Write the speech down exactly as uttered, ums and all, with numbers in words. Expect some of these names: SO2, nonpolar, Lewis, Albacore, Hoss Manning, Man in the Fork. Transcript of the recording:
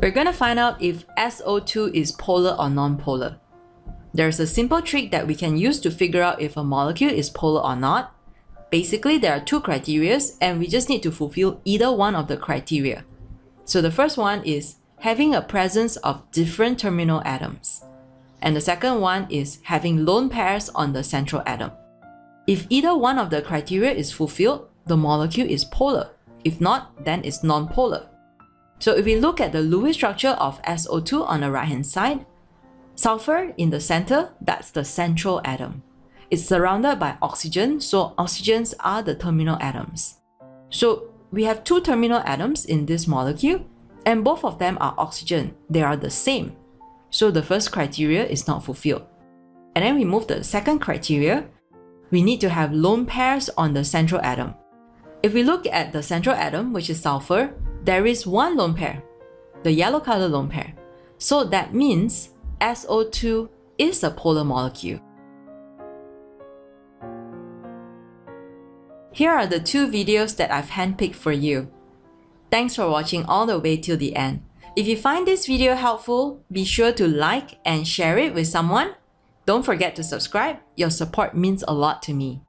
We're gonna find out if S O two is polar or non-polar. There's a simple trick that we can use to figure out if a molecule is polar or not. Basically, there are two criteria and we just need to fulfill either one of the criteria. So the first one is having a presence of different terminal atoms. And the second one is having lone pairs on the central atom. If either one of the criteria is fulfilled, the molecule is polar. If not, then it's non-polar. So if we look at the Lewis structure of S O two on the right-hand side, sulfur in the center, that's the central atom. It's surrounded by oxygen, so oxygens are the terminal atoms. So we have two terminal atoms in this molecule, and both of them are oxygen. They are the same. So the first criteria is not fulfilled. And then we move to the second criteria. We need to have lone pairs on the central atom. If we look at the central atom, which is sulfur, there is one lone pair, the yellow color lone pair. So that means S O two is a polar molecule. Here are the two videos that I've handpicked for you. Thanks for watching all the way till the end. If you find this video helpful, be sure to like and share it with someone. Don't forget to subscribe. Your support means a lot to me.